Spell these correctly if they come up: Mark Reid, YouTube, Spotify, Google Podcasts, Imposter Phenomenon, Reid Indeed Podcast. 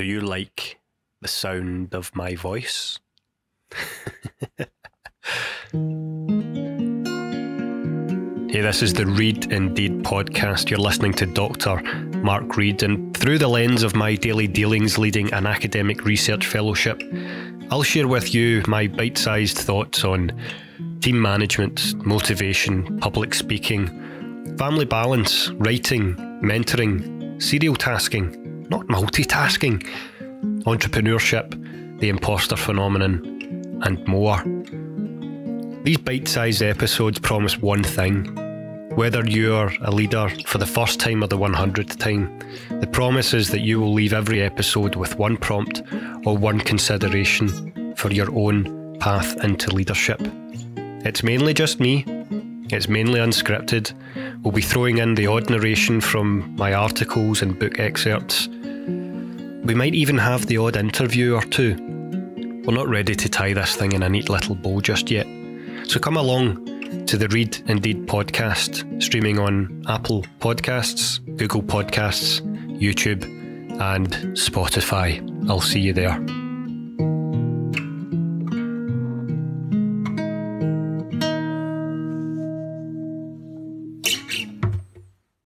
Do you like the sound of my voice? Hey, this is the Reid Indeed Podcast. You're listening to Dr. Mark Reid, and through the lens of my daily dealings leading an academic research fellowship, I'll share with you my bite-sized thoughts on team management, motivation, public speaking, family balance, writing, mentoring, serial tasking, not multitasking, entrepreneurship, the imposter phenomenon, and more. These bite-sized episodes promise one thing. Whether you're a leader for the first time or the 100th time, the promise is that you will leave every episode with one prompt or one consideration for your own path into leadership. It's mainly just me. It's mainly unscripted. We'll be throwing in the odd narration from my articles and book excerpts. We might even have the odd interview or two. We're not ready to tie this thing in a neat little bow just yet. So come along to the Reid Indeed Podcast, streaming on Apple Podcasts, Google Podcasts, YouTube, and Spotify. I'll see you there.